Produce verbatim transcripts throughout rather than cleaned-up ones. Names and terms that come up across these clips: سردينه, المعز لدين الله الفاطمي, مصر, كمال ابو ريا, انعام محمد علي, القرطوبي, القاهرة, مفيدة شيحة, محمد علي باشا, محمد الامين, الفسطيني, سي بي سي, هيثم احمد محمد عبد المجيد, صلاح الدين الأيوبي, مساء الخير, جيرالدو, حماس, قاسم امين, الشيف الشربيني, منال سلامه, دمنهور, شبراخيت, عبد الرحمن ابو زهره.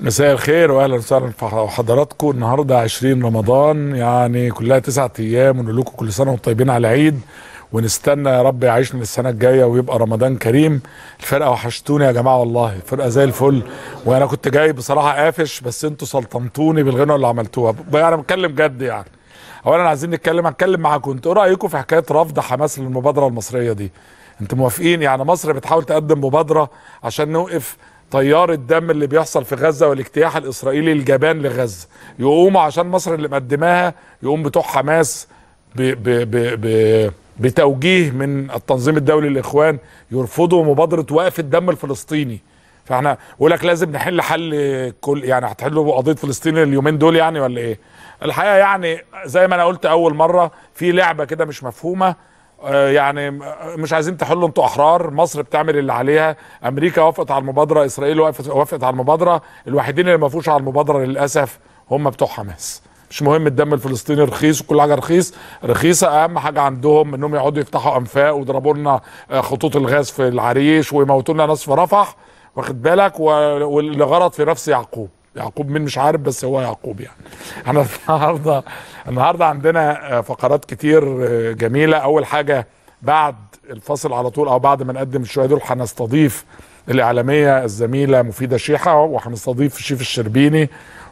مساء الخير واهلا وسهلا بحضراتكم. النهارده عشرين رمضان، يعني كلها تسعة ايام، ونقول لكم كل سنه وطيبين على عيد، ونستنى يا رب يعيشنا للسنه الجايه ويبقى رمضان كريم. الفرقه وحشتوني يا جماعه والله، الفرقه زي الفل، وانا كنت جاي بصراحه قافش، بس انتوا سلطمتوني بالغنوه اللي عملتوها. انا بتكلم جد يعني. اولا عايزين نتكلم هتكلم معاكم، انتوا ايه رايكم في حكايه رفض حماس للمبادره المصريه دي؟ انتوا موافقين؟ يعني مصر بتحاول تقدم مبادره عشان نوقف طيار الدم اللي بيحصل في غزه والاجتياح الاسرائيلي الجبان لغزه، يقوموا عشان مصر اللي مقدماها، يقوم بتوع حماس ب ب ب ب بتوجيه من التنظيم الدولي الاخوان يرفضوا مبادره وقف الدم الفلسطيني. فاحنا بقول لك لازم نحل حل كل، يعني هتحلوا قضيه فلسطين اليومين دول يعني ولا ايه؟ الحقيقه يعني زي ما انا قلت اول مره، في لعبه كده مش مفهومه، يعني مش عايزين تحلوا انتوا احرار، مصر بتعمل اللي عليها، امريكا وافقت على المبادره، اسرائيل وافقت على المبادره، الوحيدين اللي ما وافقوش على المبادره للاسف هم بتوع حماس. مش مهم الدم الفلسطيني رخيص وكل حاجه رخيص رخيصه، اهم حاجه عندهم انهم يقعدوا يفتحوا انفاق ويضربوا لنا خطوط الغاز في العريش ويموتوا لنا ناس في رفح، واخد بالك، واللي غلط في نفس يعقوب. يعقوب مين مش عارف، بس هو يعقوب يعني. احنا النهارده النهارده عندنا فقرات كتير جميله. اول حاجه بعد الفاصل على طول، او بعد ما نقدم الشويه دول، هنستضيف الاعلاميه الزميله مفيده شيحه، وهنستضيف الشيف الشربيني.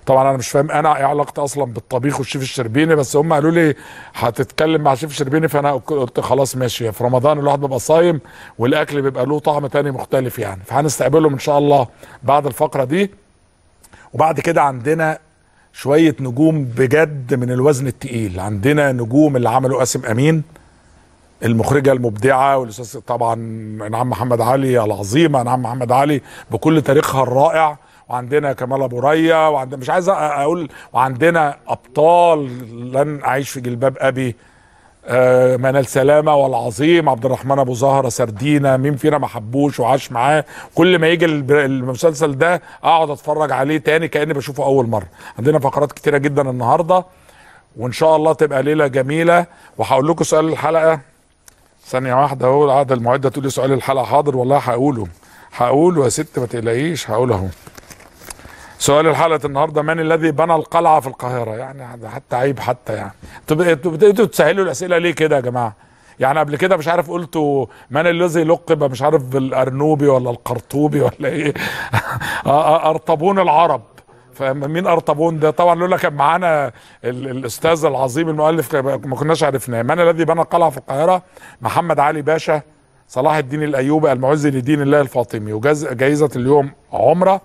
طبعا انا مش فاهم انا ايه علاقتي اصلا بالطبيخ والشيف الشربيني، بس هم قالوا لي هتتكلم مع الشيف الشربيني، فانا قلت خلاص ماشي، في رمضان الواحد بيبقى صايم والاكل بيبقى له طعم تاني مختلف يعني. فهنستقبلهم ان شاء الله بعد الفقره دي. وبعد كده عندنا شوية نجوم بجد من الوزن التقيل، عندنا نجوم اللي عملوا قاسم امين، المخرجة المبدعة، والاستاذ طبعا انعام محمد علي العظيمة، انعام محمد علي بكل تاريخها الرائع، وعندنا كمال ابو ريا، وعندنا مش عايز اقول، وعندنا ابطال لن اعيش في جلباب ابي، آه منال سلامه والعظيم، عبد الرحمن ابو زهره، سردينه، مين فينا محبوش وعاش معاه، كل ما يجي المسلسل ده اقعد اتفرج عليه تاني كاني بشوفه اول مره. عندنا فقرات كتيره جدا النهارده، وان شاء الله تبقى ليله جميله. وهقول لكم سؤال الحلقه ثانيه واحده اهو، قاعده المعده تقول لي سؤال الحلقه، حاضر والله هقوله هقوله يا ست ما تقلقيش هقوله اهو. سؤال الحلقه النهارده: من الذي بنى القلعه في القاهره؟ يعني حتى عيب حتى يعني. انتوا بتقعدوا تسهلوا الاسئله ليه كده يا جماعه؟ يعني قبل كده مش عارف قلتوا من الذي لقب مش عارف بالارنوبي ولا القرطوبي ولا ايه؟ ارطبون العرب، فمين ارطبون ده؟ طبعا لولا كان معانا الاستاذ العظيم المؤلف ما كناش عرفناه. من الذي بنى القلعه في القاهره؟ محمد علي باشا، صلاح الدين الأيوبي، المعز لدين الله الفاطمي. وجائزه اليوم عمره،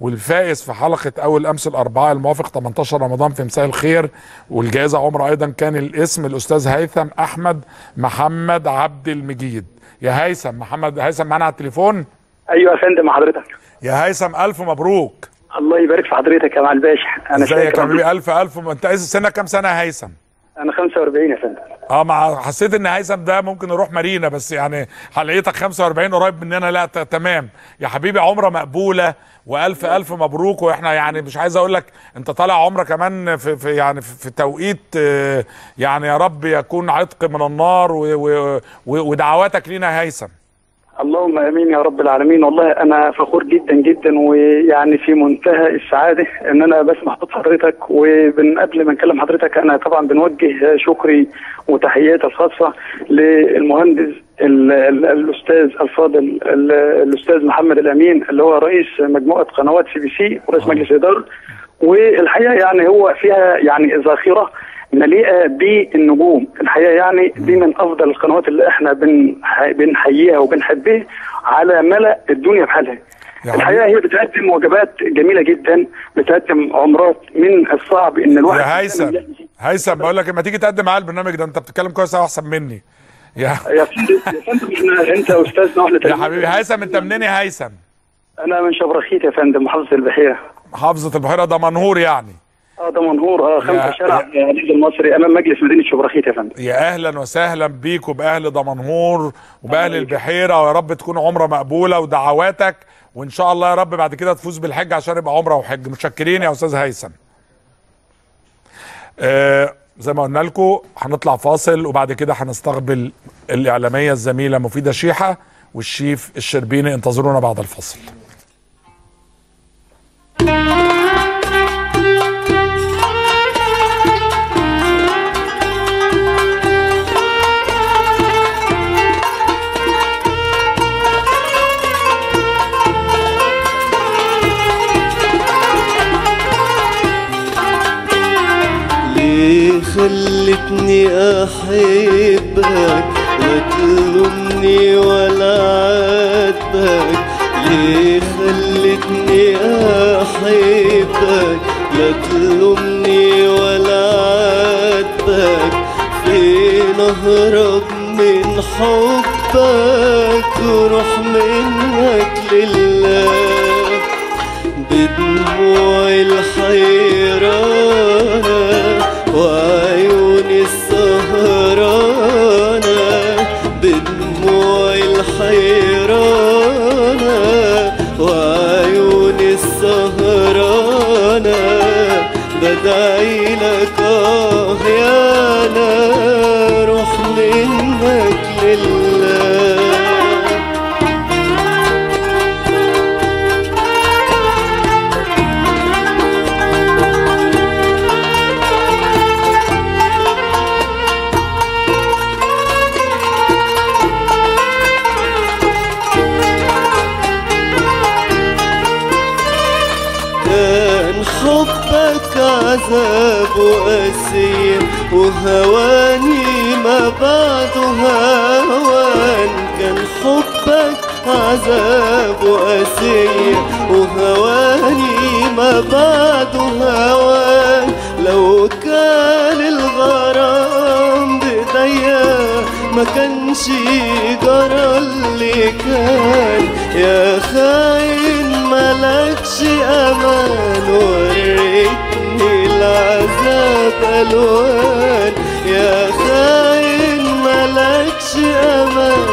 والفائز في حلقه اول امس الاربعاء الموافق ثمانية عشر رمضان في مساء الخير، والجائزه عمره ايضا، كان الاسم الاستاذ هيثم احمد محمد عبد المجيد. يا هيثم محمد، هيثم معانا على التليفون؟ ايوه يا فندم حضرتك. يا هيثم الف مبروك. الله يبارك في حضرتك يا معالي الباشا. انا شايفك يا حبيبي، الف الف. انت سنك كام سنه يا هيثم؟ انا خمسة وأربعين يا فندم. اه مع حسيت ان هيثم ده ممكن نروح مارينا، بس يعني حلقتك خمسة وأربعين قريب مننا. لا تمام يا حبيبي، عمره مقبوله، والف الف مبروك. واحنا يعني مش عايز اقول لك انت طالع عمره كمان في, في يعني في توقيت يعني يا رب يكون عتق من النار، ودعواتك لينا هيثم. اللهم امين يا رب العالمين. والله انا فخور جدا جدا، ويعني في منتهى السعاده ان انا بسمع صوت حضرتك. وقبل ما نكلم حضرتك انا طبعا بنوجه شكري وتحياتي الخاصه للمهندس ال ال الاستاذ الفاضل ال الاستاذ محمد الامين، اللي هو رئيس مجموعه قنوات سي بي سي ورئيس مجلس اداره. والحقيقه يعني هو فيها يعني ذاخره مليئه بالنجوم الحقيقه، يعني دي من افضل القنوات اللي احنا بنحييها وبنحبها على ملأ الدنيا بحالها. الحقيقه هي بتقدم وجبات جميله جدا، بتقدم عمرات من الصعب ان الواحد. يا هيثم هيثم بقول لك لما تيجي تقدم على البرنامج ده انت بتتكلم كويس قوي احسن مني يا يا فندم. انت استاذنا احنا يا حبيبي هيثم. انت منين يا هيثم؟ انا من شبراخيت يا فندم، محافظه البحيره. محافظه البحيره، دمنهور يعني. اه دمنهور، اه خمسة شارع النادي المصري امام مجلس مدينه شبراخيت يا فندم. يا اهلا وسهلا بيكم باهل دمنهور وباهل البحيره، ويا رب تكون عمره مقبوله ودعواتك، وان شاء الله يا رب بعد كده تفوز بالحج عشان يبقى عمره وحج. متشكرين يا استاذ هيثم. آه زي ما قلنا لكم هنطلع فاصل وبعد كده هنستقبل الاعلاميه الزميله مفيده شيحه والشيف الشربيني، انتظرونا بعد الفاصل. خلتني احبك لا تلومني ولا عاتبك، ليه خلتني احبك لا تلومني ولا عاتبك، فين اهرب من حبك وروح منك لله بدموع الحيران وعيوني السهرانة بدموع الحيرانة وعيوني السهرانة بدعي لك اه يا انا روح منك لله. عذاب وقسيم وهواني ما بعده هوان، كان حبك عذاب وقسيم وهواني ما بعده هوان، لو كان الغرام بإيديا ما كانش جرى اللي كان، يا خاين ملكش أمان وريت العذاب ألوان، يا خاين ملكش أمان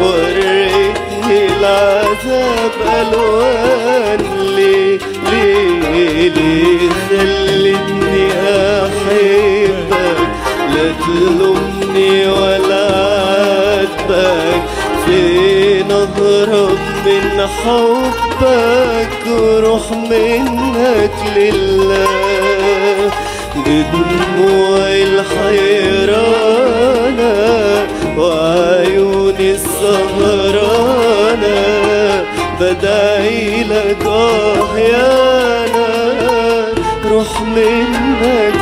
وريتني العذاب ألوان، ليه ليه ليه خلتني أحبك لا تلومني ولا عاتبك، فين أهرب من حبك وروح منك لله بدموع الحيرانة وعيوني السهرانة بدعي لك اه يا نار روح منك